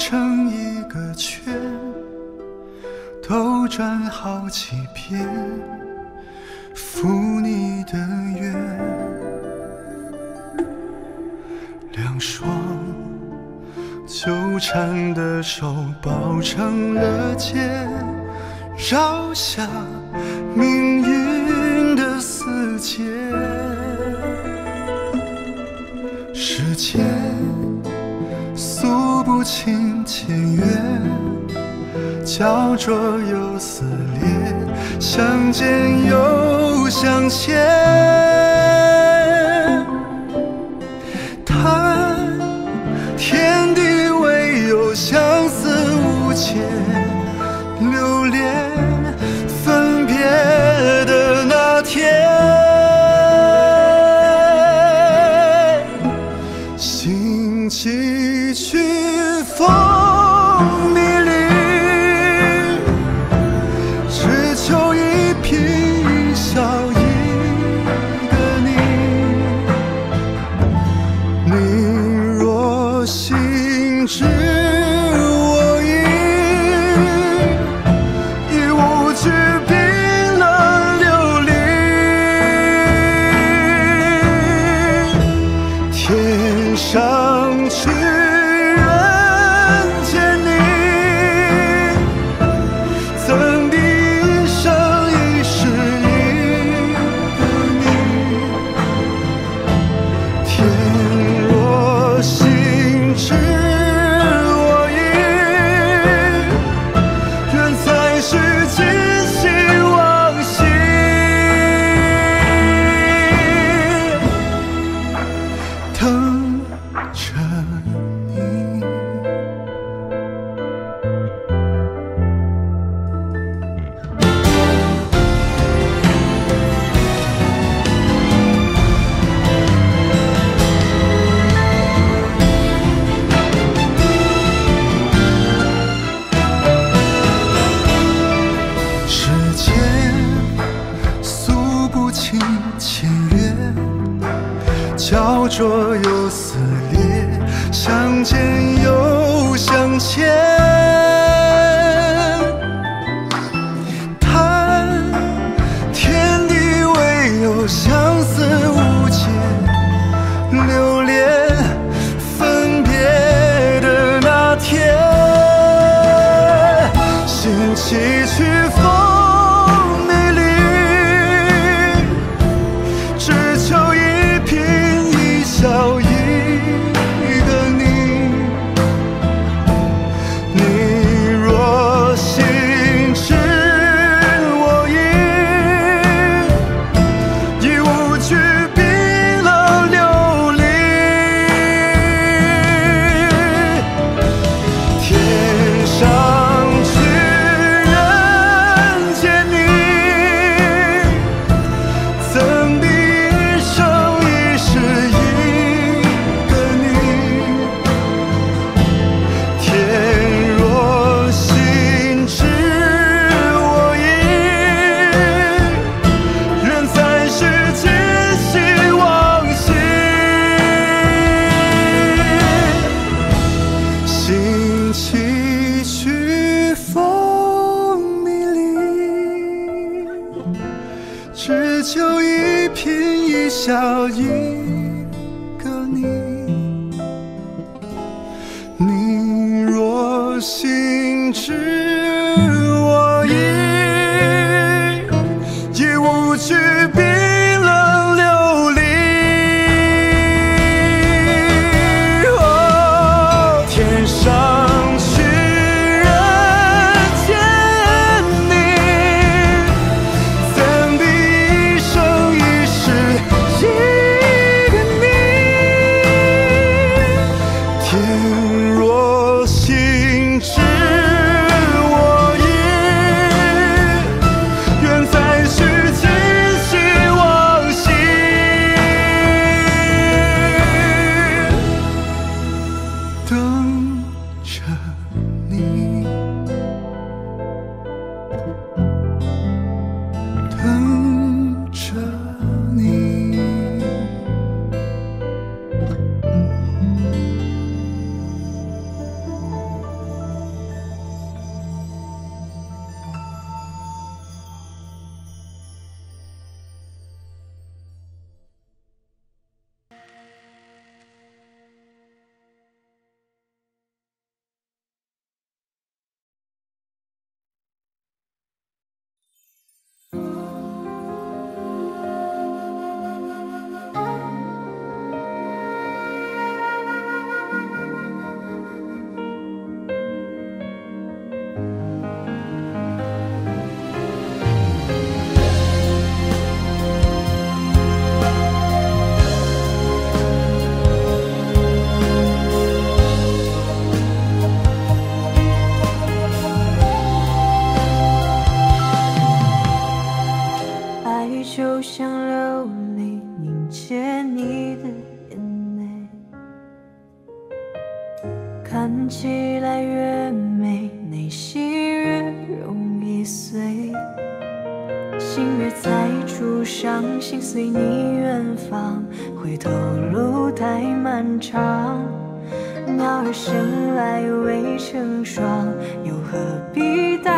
成一个圈，兜转好几遍，赴你的愿。两双纠缠的手抱成了茧，绕下命运的死结。时间 诉不清前缘，焦灼又撕裂，相见又相欠。叹天地唯有相思无解，留恋分别的那天。 灼又撕裂，相见又相欠。叹天地唯有相思无解，留恋分别的那天。心崎岖风。一个你。你若心知我意，也无惧冰冷流离。哦，天上。 就像琉璃凝结你的眼泪，看起来越美，内心越容易碎。心越在触伤，心随你远方，回头路太漫长。鸟儿生来未成双，又何必答？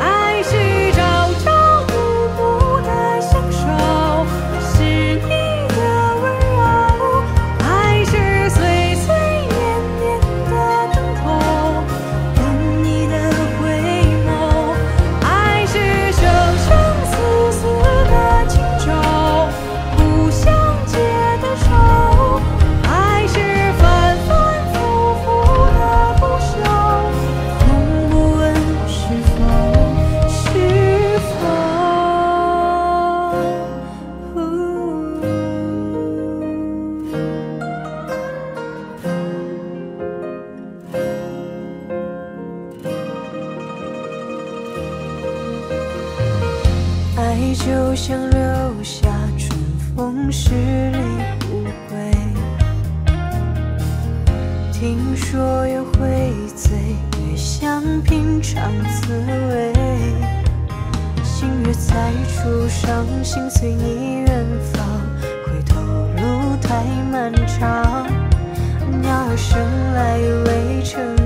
爱情。 就像留下春风十里不悔，听说也会醉，越想品尝滋味。心越在触伤，心随你远方，回头路太漫长。鸟儿生来未成。